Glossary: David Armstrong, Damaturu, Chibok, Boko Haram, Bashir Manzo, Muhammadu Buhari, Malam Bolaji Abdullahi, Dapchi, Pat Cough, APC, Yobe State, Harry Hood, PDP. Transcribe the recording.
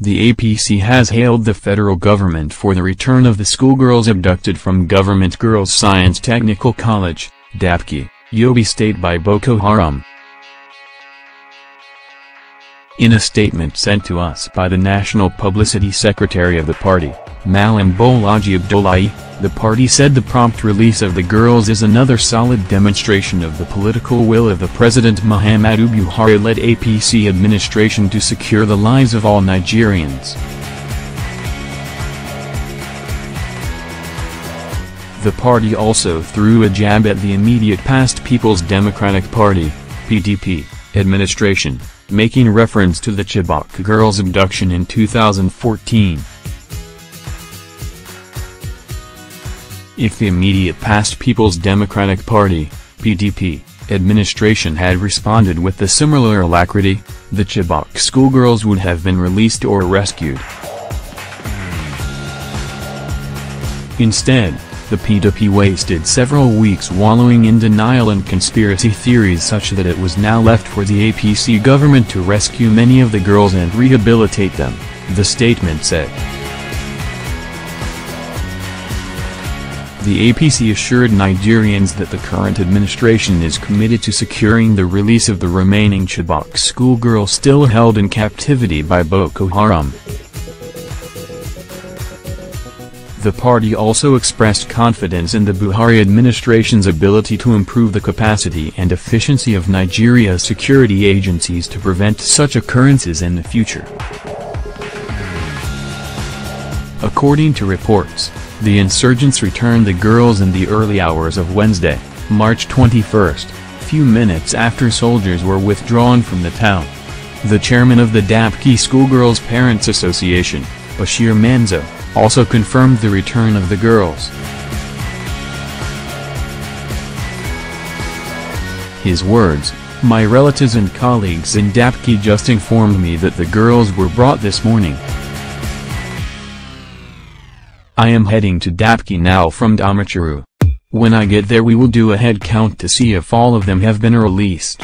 The APC has hailed the federal government for the return of the schoolgirls abducted from Government Girls Science Technical College, Dapchi, Yobe State by Boko Haram. In a statement sent to us by the National Publicity Secretary of the party, Malam Bolaji Abdullahi, the party said the prompt release of the girls is another solid demonstration of the political will of the President Muhammadu Buhari-led APC administration to secure the lives of all Nigerians. The party also threw a jab at the immediate past People's Democratic Party (PDP) administration, making reference to the Chibok girls' abduction in 2014. If the immediate past People's Democratic Party (PDP) administration had responded with a similar alacrity, the Chibok schoolgirls would have been released or rescued. Instead, the PDP wasted several weeks wallowing in denial and conspiracy theories such that it was now left for the APC government to rescue many of the girls and rehabilitate them, the statement said. The APC assured Nigerians that the current administration is committed to securing the release of the remaining Chibok schoolgirls still held in captivity by Boko Haram. The party also expressed confidence in the Buhari administration's ability to improve the capacity and efficiency of Nigeria's security agencies to prevent such occurrences in the future. According to reports, the insurgents returned the girls in the early hours of Wednesday, March 21, few minutes after soldiers were withdrawn from the town. The chairman of the Dapchi Schoolgirls Parents Association, Bashir Manzo, also confirmed the return of the girls. His words, "My relatives and colleagues in Dapchi just informed me that the girls were brought this morning. I am heading to Dapchi now from Damaturu. When I get there we will do a head count to see if all of them have been released."